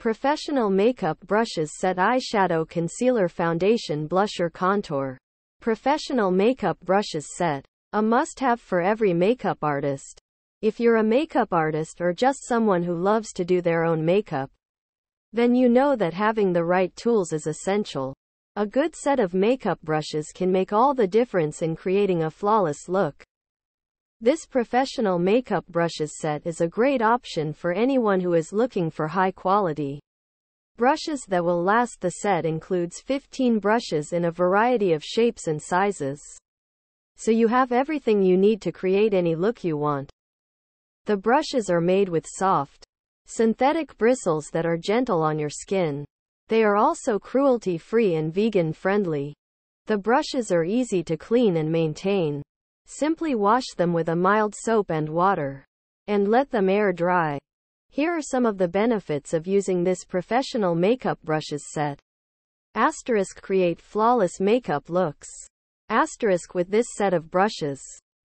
Professional makeup brushes, set eyeshadow, concealer, foundation, blusher, contour. Professional makeup brushes set. A must-have for every makeup artist. If you're a makeup artist or just someone who loves to do their own makeup, then you know that having the right tools is essential. A good set of makeup brushes can make all the difference in creating a flawless look. This professional makeup brushes set is a great option for anyone who is looking for high-quality brushes that will last. The set includes 15 brushes in a variety of shapes and sizes, so you have everything you need to create any look you want. The brushes are made with soft, synthetic bristles that are gentle on your skin. They are also cruelty-free and vegan-friendly. The brushes are easy to clean and maintain. Simply wash them with a mild soap and water, and let them air dry. Here are some of the benefits of using this professional makeup brushes set. * Create flawless makeup looks. * With this set of brushes,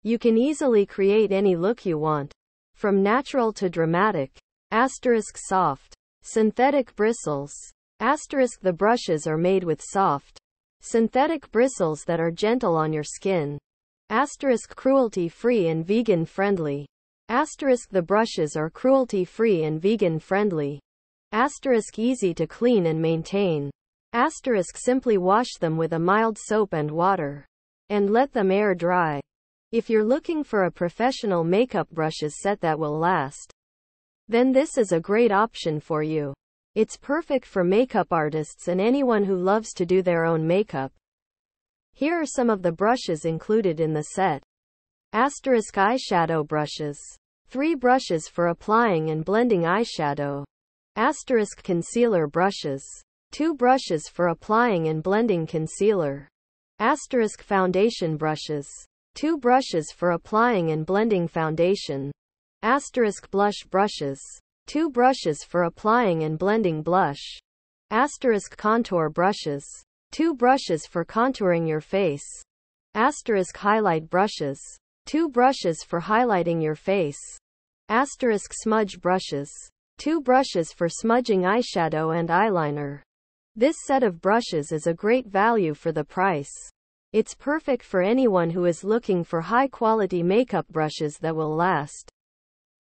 you can easily create any look you want, from natural to dramatic. * Soft, synthetic bristles. The brushes are made with soft, synthetic bristles that are gentle on your skin. * Cruelty-free and vegan-friendly. The brushes are cruelty-free and vegan-friendly. * Easy to clean and maintain. * Simply wash them with a mild soap and water, and let them air dry. If you're looking for a professional makeup brushes set that will last, then this is a great option for you. It's perfect for makeup artists and anyone who loves to do their own makeup. Here are some of the brushes included in the set. * Eyeshadow brushes. 3 brushes for applying and blending eyeshadow. * Concealer brushes. 2 brushes for applying and blending concealer. * Foundation brushes. 2 brushes for applying and blending foundation. * Blush brushes. 2 brushes for applying and blending blush. * Contour brushes. 2 brushes for contouring your face. * Highlight brushes. 2 brushes for highlighting your face. * Smudge brushes. 2 brushes for smudging eyeshadow and eyeliner. This set of brushes is a great value for the price. It's perfect for anyone who is looking for high-quality makeup brushes that will last.